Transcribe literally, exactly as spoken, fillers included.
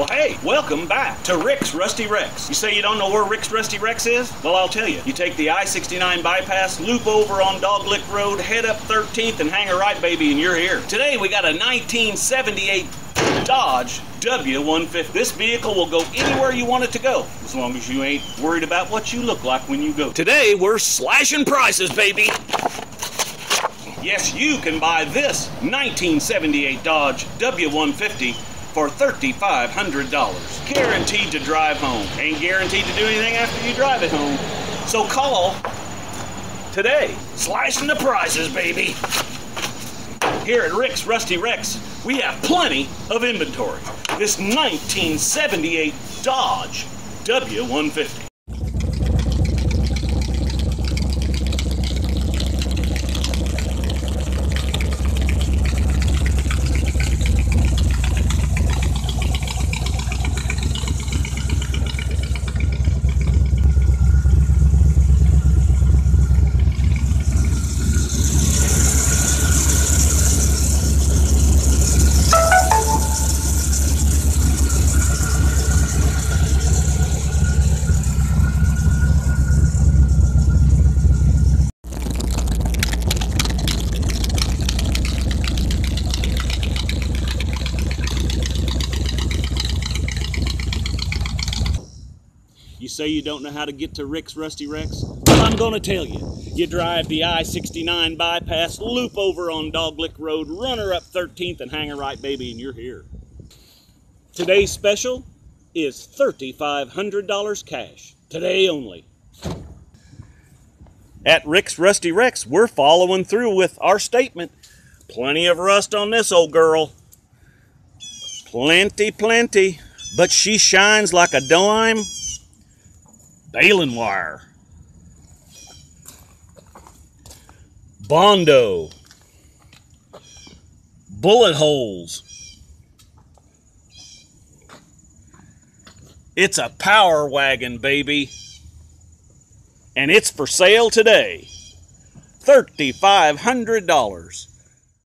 Well, hey, welcome back to Rick's Rusty Rex. You say you don't know where Rick's Rusty Rex is? Well, I'll tell you. You take the I sixty-nine bypass, loop over on Doglick Road, head up thirteenth, and hang a right, baby, and you're here. Today, we got a nineteen seventy-eight Dodge W one fifty. This vehicle will go anywhere you want it to go, as long as you ain't worried about what you look like when you go. Today, we're slashing prices, baby. Yes, you can buy this nineteen seventy-eight Dodge W one fifty for thirty-five hundred dollars. Guaranteed to drive home. Ain't guaranteed to do anything after you drive it home. So call today. Slashing the prices, baby. Here at Rick's Rusty Rex, we have plenty of inventory. This nineteen seventy-eight Dodge W one fifty. You say you don't know how to get to Rick's Rusty Rex? Well, I'm gonna tell you. You drive the I sixty-nine bypass, loop over on Doglick Road, run her up thirteenth, and hang a right, baby, and you're here. Today's special is thirty-five hundred dollars cash. Today only. At Rick's Rusty Rex, we're following through with our statement. Plenty of rust on this old girl. Plenty, plenty. But she shines like a dime baling wire. Bondo. Bullet holes. It's a Power Wagon, baby. And it's for sale today. thirty-five hundred dollars.